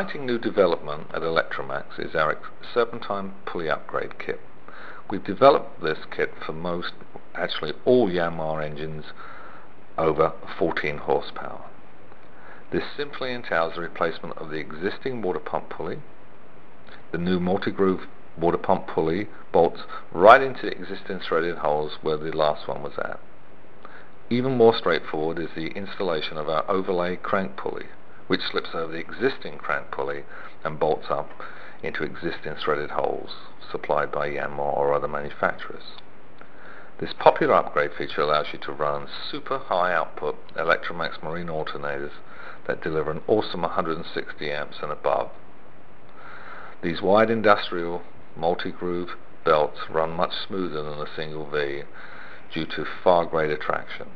exciting new development at Electromax is our Serpentine Pulley Upgrade Kit. We've developed this kit for most, actually all Yanmar engines over 14 horsepower. This simply entails the replacement of the existing water pump pulley, the new multi-groove water pump pulley bolts right into the existing threaded holes where the last one was at. Even more straightforward is the installation of our overlay crank pulley, which slips over the existing crank pulley and bolts up into existing threaded holes supplied by Yanmar or other manufacturers. This popular upgrade feature allows you to run super high output Electromax Marine Alternators that deliver an awesome 160 amps and above. These wide industrial multi-groove belts run much smoother than a single V due to far greater traction.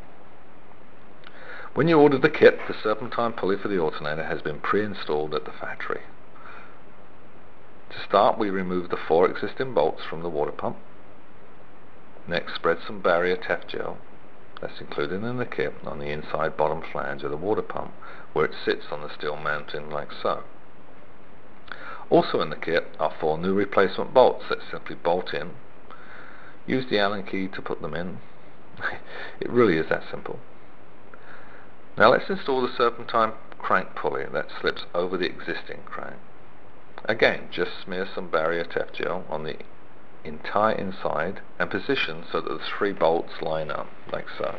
When you order the kit, the serpentine pulley for the alternator has been pre-installed at the factory. To start, we remove the 4 existing bolts from the water pump. Next, spread some barrier TEF gel that's included in the kit on the inside bottom flange of the water pump, where it sits on the steel mounting like so. Also in the kit are 4 new replacement bolts that simply bolt in. Use the Allen key to put them in. It really is that simple. Now let's install the serpentine crank pulley that slips over the existing crank. Again, just smear some barrier TEF gel on the entire inside and position so that the 3 bolts line up like so.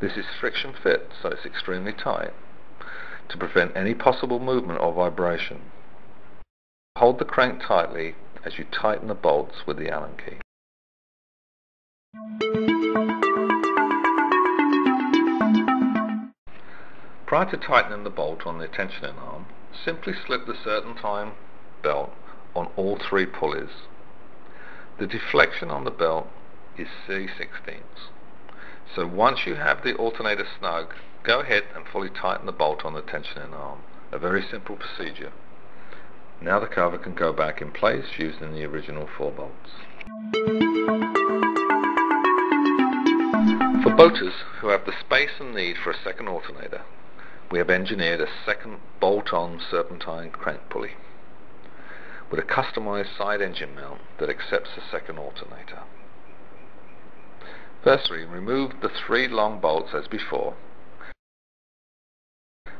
This is friction fit, so it's extremely tight to prevent any possible movement or vibration. Hold the crank tightly as you tighten the bolts with the Allen key. Prior to tightening the bolt on the tensioning arm, simply slip the serpentine belt on all 3 pulleys. The deflection on the belt is C16ths. So once you have the alternator snug, go ahead and fully tighten the bolt on the tensioning arm. A very simple procedure. Now the cover can go back in place using the original 4 bolts. For boaters who have the space and need for a second alternator, we have engineered a second bolt-on serpentine crank pulley with a customized side engine mount that accepts the second alternator. Firstly, remove the 3 long bolts as before.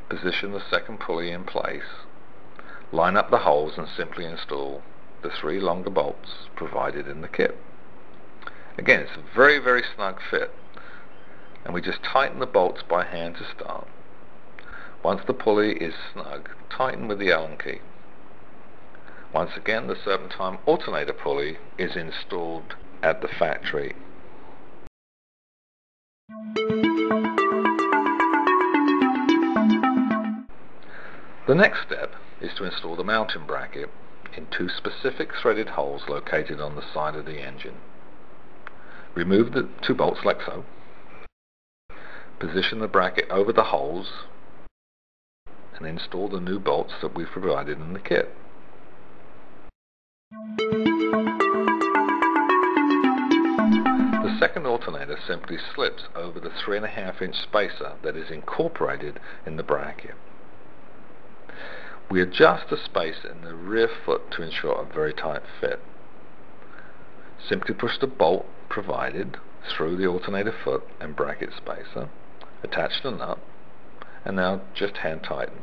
Position the second pulley in place. Line up the holes and simply install the 3 longer bolts provided in the kit. Again, it's a very, very snug fit, and we just tighten the bolts by hand to start. Once the pulley is snug, tighten with the Allen key. Once again, the serpentine alternator pulley is installed at the factory. The next step is to install the mounting bracket in 2 specific threaded holes located on the side of the engine. Remove the 2 bolts like so. Position the bracket over the holes and install the new bolts that we've provided in the kit. The second alternator simply slips over the 3.5-inch spacer that is incorporated in the bracket. We adjust the space in the rear foot to ensure a very tight fit. Simply push the bolt provided through the alternator foot and bracket spacer, attach the nut, and now just hand tighten.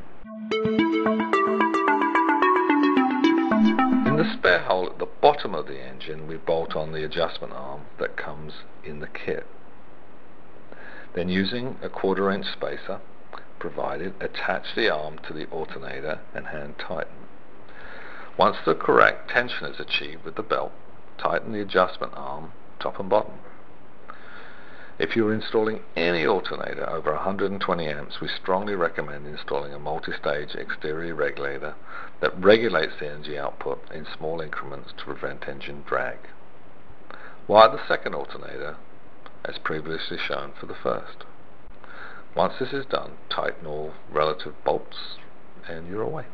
In the spare hole at the bottom of the engine, we bolt on the adjustment arm that comes in the kit. Then, using a 1/4-inch spacer provided, attach the arm to the alternator and hand tighten. Once the correct tension is achieved with the belt, tighten the adjustment arm top and bottom. If you're installing any alternator over 120 amps, we strongly recommend installing a multi-stage exterior regulator that regulates the energy output in small increments to prevent engine drag. Wire the second alternator as previously shown for the first. Once this is done, tighten all relative bolts and you're away.